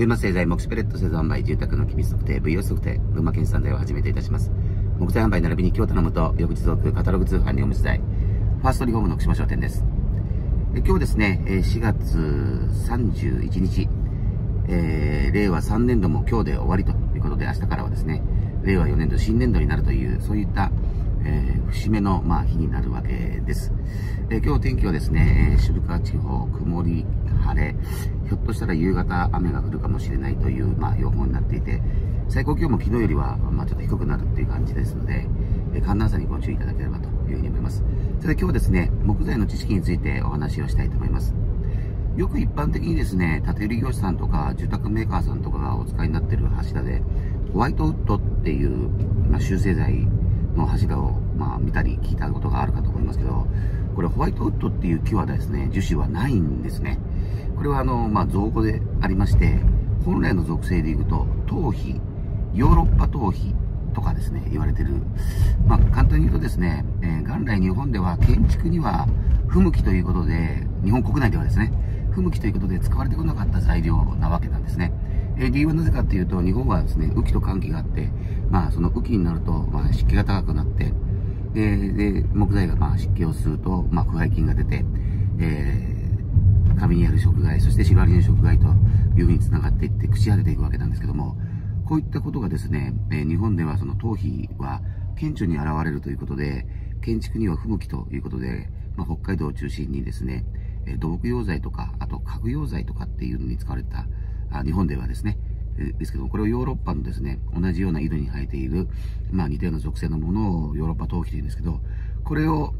弁末製材、木種ペレット製造販売、住宅の機密測定、VOS 測定、群馬県産材をはじめといたします。木材販売並びに今日頼むと、翌日続くカタログ通販にお持ち材、ファーストリフォームの福島商店です。今日ですね、4月31日、令和3年度も今日で終わりということで、明日からはですね、令和4年度新年度になるという、そういった、節目の、日になるわけです。今日天気はですね、渋川地方、曇り、晴れ、ひょっとしたら夕方雨が降るかもしれないという、予報になっていて、最高気温も昨日よりは、ちょっと低くなるっていう感じですので、寒暖差にご注意いただければというふうに思います。それで今日はですね、木材の知識についてお話をしたいと思います。よく一般的にですね、建売業者さんとか住宅メーカーさんとかがお使いになっている柱で、ホワイトウッドっていう、集成材の柱を、見たり聞いたことがあるかと思いますけど、これホワイトウッドっていう木はですね、樹脂はないんですね。これは造語でありまして、本来の属性でいうと、陶皮、ヨーロッパ陶皮とかですね、言われてる。簡単に言うとですね、元来日本では建築には不向きということで、日本国内ではですね、不向きということで使われてこなかった材料なわけなんですね。理由はなぜかというと、日本はですね、雨季と乾季があって、その雨季になると、湿気が高くなって、で木材が湿気を吸うと、腐敗菌が出て、カビによる食害、そしてシロアリの食害というふうにつながっていって、朽ち果てていくわけなんですけども、こういったことがですね、日本ではその陶皮は顕著に現れるということで、建築には不向きということで、北海道を中心にですね、土木用材とか、あと家具用材とかっていうのに使われた、日本ではですね、ですけども、これをヨーロッパのですね、同じような井戸に生えている、似たような属性のものをヨーロッパ陶器というんですけど、これを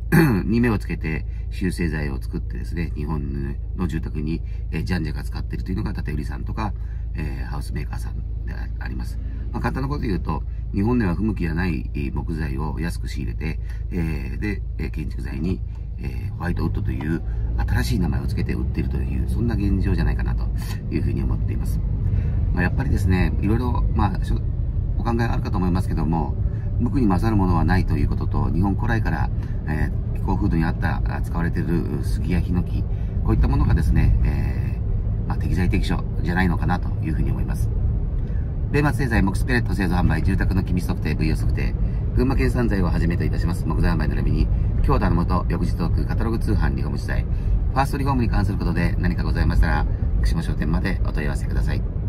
に目をつけて集成材を作ってですね、日本の住宅にじゃんじゃか使っているというのが建売さんとか、ハウスメーカーさんであります。簡単なこと言うと、日本では不向きがない木材を安く仕入れて、で、建築材にホワイトウッドという新しい名前をつけて売っているという、そんな現状じゃないかなというふうに思っています。やっぱりですね、いろいろ、お考えあるかと思いますけども、無垢に勝るものはないということと、日本古来から、気候風土に合った使われている杉やヒノキ、こういったものがですね、適材適所じゃないのかなというふうに思います。米松製材、木種ペレット製造販売、住宅の機密測定、VOS 測定、群馬県産材をはじめといたします。木材販売並びに、今日頼むと、翌日届くカタログ通販リフォーム時代、ファーストリフォームに関することで何かございましたら、福島商店までお問い合わせください。